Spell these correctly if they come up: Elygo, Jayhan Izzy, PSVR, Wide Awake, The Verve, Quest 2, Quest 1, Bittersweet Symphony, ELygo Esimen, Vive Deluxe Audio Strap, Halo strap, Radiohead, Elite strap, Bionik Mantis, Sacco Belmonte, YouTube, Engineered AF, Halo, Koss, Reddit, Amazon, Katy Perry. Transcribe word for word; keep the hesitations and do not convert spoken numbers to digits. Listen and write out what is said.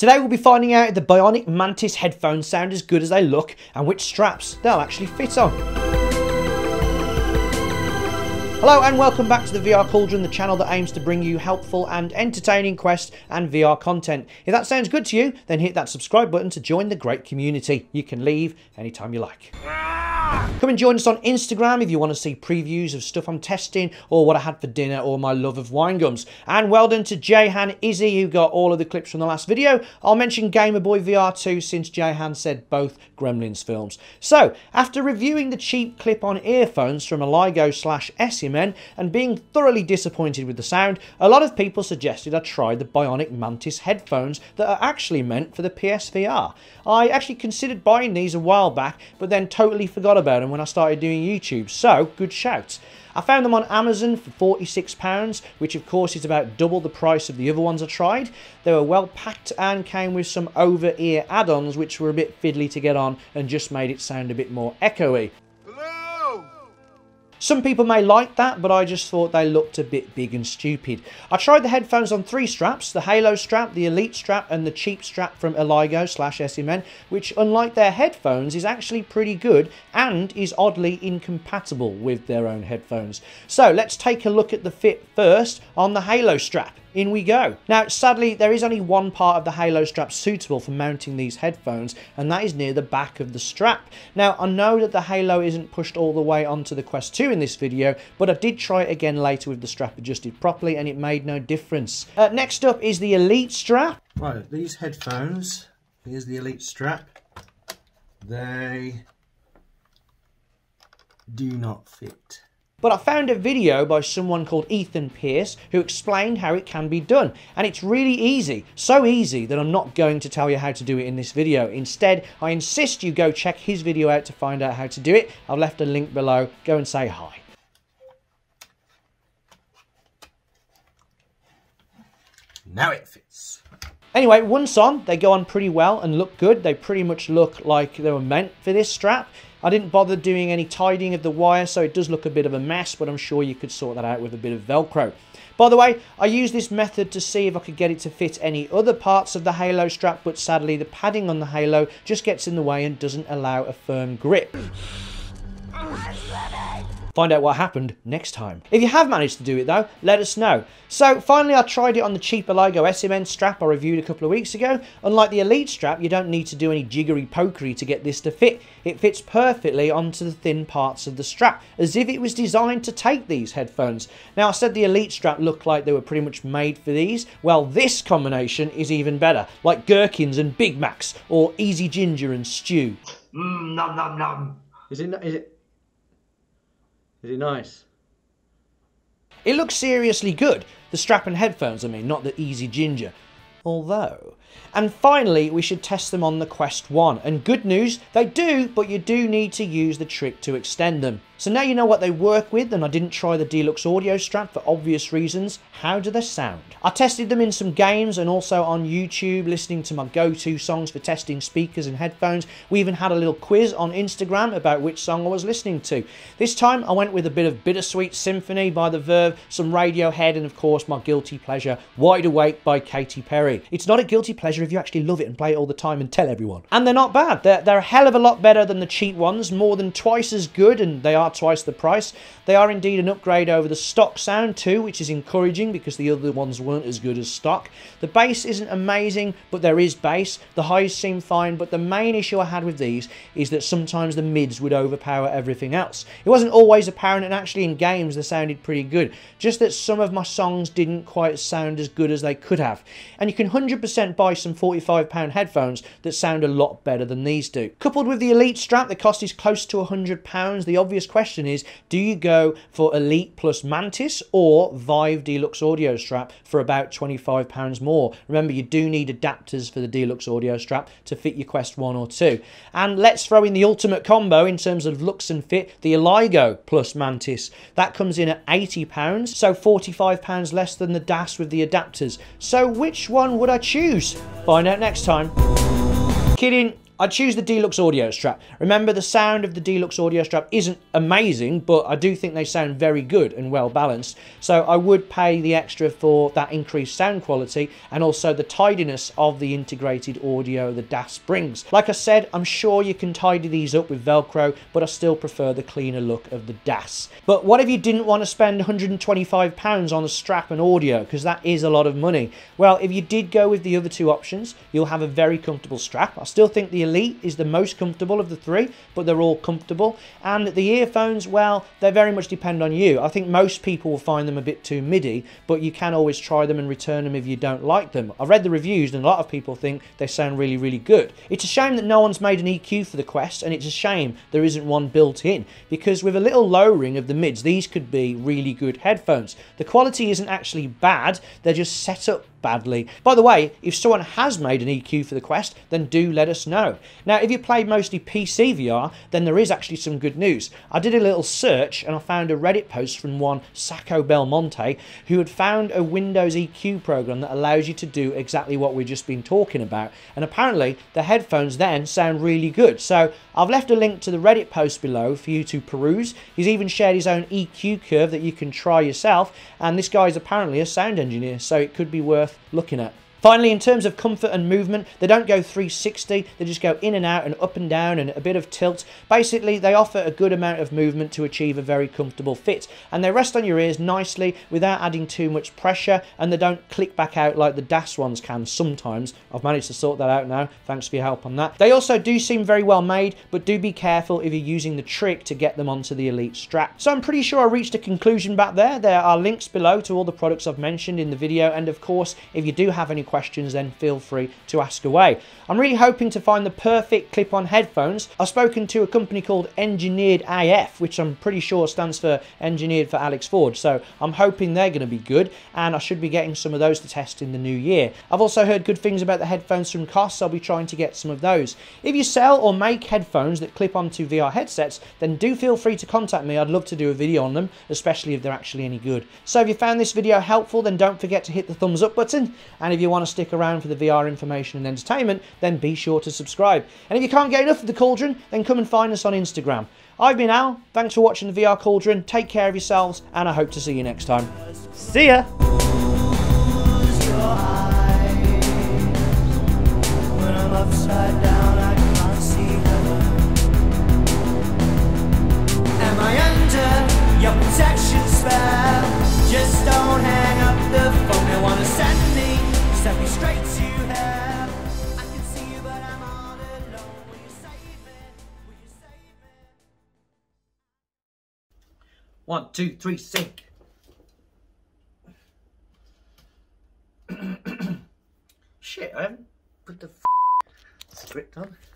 Today we'll be finding out if the Bionik Mantis headphones sound as good as they look and which straps they'll actually fit on. Hello and welcome back to the V R Cauldron, the channel that aims to bring you helpful and entertaining Quest and V R content. If that sounds good to you, then hit that subscribe button to join the great community. You can leave anytime you like. Come and join us on Instagram if you want to see previews of stuff I'm testing or what I had for dinner or my love of wine gums. And well done to Jayhan Izzy who got all of the clips from the last video. I'll mention Gamer Boy V R two since Jayhan said both Gremlins films. So, after reviewing the cheap clip-on earphones from Elygo slash Esimen and being thoroughly disappointed with the sound, a lot of people suggested I try the Bionik Mantis headphones that are actually meant for the P S V R. I actually considered buying these a while back but then totally forgot about them when I started doing YouTube, so good shout. I found them on Amazon for forty-six pounds, which of course is about double the price of the other ones I tried. They were well packed and came with some over-ear add-ons which were a bit fiddly to get on and just made it sound a bit more echoey. Some people may like that, but I just thought they looked a bit big and stupid. I tried the headphones on three straps, the Halo strap, the Elite strap and the cheap strap from Elygo slash Esimen, which unlike their headphones is actually pretty good and is oddly incompatible with their own headphones. So let's take a look at the fit first on the Halo strap. In we go. Now sadly there is only one part of the Halo strap suitable for mounting these headphones and that is near the back of the strap. Now I know that the Halo isn't pushed all the way onto the Quest two in this video, but I did try it again later with the strap adjusted properly and it made no difference. Uh, next up is the Elite strap. Right, these headphones, here's the Elite strap, they do not fit. But I found a video by someone called Ethan Pierce who explained how it can be done. And it's really easy. So easy that I'm not going to tell you how to do it in this video. Instead, I insist you go check his video out to find out how to do it. I've left a link below. Go and say hi. Now it fits. Anyway, once on, they go on pretty well and look good. They pretty much look like they were meant for this strap. I didn't bother doing any tidying of the wire, so it does look a bit of a mess, but I'm sure you could sort that out with a bit of Velcro. By the way, I used this method to see if I could get it to fit any other parts of the Halo strap, but sadly the padding on the Halo just gets in the way and doesn't allow a firm grip. Find out what happened next time. If you have managed to do it though, let us know. So finally I tried it on the cheap Elygo Esimen strap I reviewed a couple of weeks ago. Unlike the Elite strap, you don't need to do any jiggery pokery to get this to fit. It fits perfectly onto the thin parts of the strap, as if it was designed to take these headphones. Now I said the Elite strap looked like they were pretty much made for these. Well, this combination is even better, like gherkins and Big Macs, or easy ginger and stew. Mmm, nom nom nom. Is it, is it... Is it nice? It looks seriously good. The strap and headphones, I mean, not the easy ginger. Although... And finally, we should test them on the Quest one. And good news, they do, but you do need to use the trick to extend them. So now you know what they work with, and I didn't try the Deluxe Audio Strap for obvious reasons. How do they sound? I tested them in some games and also on YouTube, listening to my go-to songs for testing speakers and headphones. We even had a little quiz on Instagram about which song I was listening to. This time, I went with a bit of Bittersweet Symphony by The Verve, some Radiohead, and of course, my guilty pleasure, Wide Awake by Katy Perry. It's not a guilty pleasure if you actually love it and play it all the time and tell everyone. And they're not bad. They're, they're a hell of a lot better than the cheap ones, more than twice as good, and they are twice the price. They are indeed an upgrade over the stock sound too, which is encouraging because the other ones weren't as good as stock. The bass isn't amazing, but there is bass. The highs seem fine, but the main issue I had with these is that sometimes the mids would overpower everything else. It wasn't always apparent, and actually in games they sounded pretty good. Just that some of my songs didn't quite sound as good as they could have. And you can one hundred percent buy some forty-five pound headphones that sound a lot better than these do. Coupled with the Elite strap, the cost is close to one hundred pounds. The obvious question is, do you go for Elite plus Mantis or Vive Deluxe Audio Strap for about twenty-five pounds more? Remember, you do need adapters for the Deluxe Audio Strap to fit your Quest one or two. And let's throw in the ultimate combo in terms of looks and fit, the Elygo plus Mantis. That comes in at eighty pounds, so forty-five pounds less than the D A S with the adapters. So which one would I choose? Find out next time. Kidding. I'd choose the Deluxe Audio Strap. Remember, the sound of the Deluxe Audio Strap isn't amazing, but I do think they sound very good and well balanced. So I would pay the extra for that increased sound quality and also the tidiness of the integrated audio the D A S brings. Like I said, I'm sure you can tidy these up with Velcro, but I still prefer the cleaner look of the D A S. But what if you didn't want to spend one hundred and twenty-five pounds on a strap and audio, because that is a lot of money? Well, if you did go with the other two options, you'll have a very comfortable strap. I still think the Elite is the most comfortable of the three, but they're all comfortable. And the earphones, well, they very much depend on you. I think most people will find them a bit too MIDI, but you can always try them and return them if you don't like them. I read the reviews and a lot of people think they sound really, really good. It's a shame that no one's made an E Q for the Quest, and it's a shame there isn't one built in, because with a little lowering of the mids, these could be really good headphones. The quality isn't actually bad, they're just set up badly. By the way, if someone has made an E Q for the Quest, then do let us know. Now, if you played mostly P C V R, then there is actually some good news. I did a little search and I found a Reddit post from one Sacco Belmonte, who had found a Windows E Q program that allows you to do exactly what we've just been talking about. And apparently, the headphones then sound really good. So I've left a link to the Reddit post below for you to peruse. He's even shared his own E Q curve that you can try yourself. And this guy is apparently a sound engineer, so it could be worth looking at. Finally, in terms of comfort and movement, they don't go three sixty, they just go in and out and up and down and a bit of tilt. Basically, they offer a good amount of movement to achieve a very comfortable fit, and they rest on your ears nicely without adding too much pressure, and they don't click back out like the D A S ones can sometimes. I've managed to sort that out now, thanks for your help on that. They also do seem very well made, but do be careful if you're using the trick to get them onto the Elite strap. So I'm pretty sure I reached a conclusion back there. There are links below to all the products I've mentioned in the video, and of course, if you do have any questions, then feel free to ask away. I'm really hoping to find the perfect clip-on headphones. I've spoken to a company called Engineered A F, which I'm pretty sure stands for Engineered for Alex Ford, so I'm hoping they're going to be good, and I should be getting some of those to test in the new year. I've also heard good things about the headphones from Koss, so I'll be trying to get some of those. If you sell or make headphones that clip onto V R headsets, then do feel free to contact me. I'd love to do a video on them, especially if they're actually any good. So if you found this video helpful, then don't forget to hit the thumbs up button, and if you want to stick around for the V R information and entertainment, then be sure to subscribe. And if you can't get enough of the Cauldron, then come and find us on Instagram. I've been Al, thanks for watching the V R Cauldron, take care of yourselves, and I hope to see you next time. See ya! One, two, three, sink. Shit, I haven't put the f script on.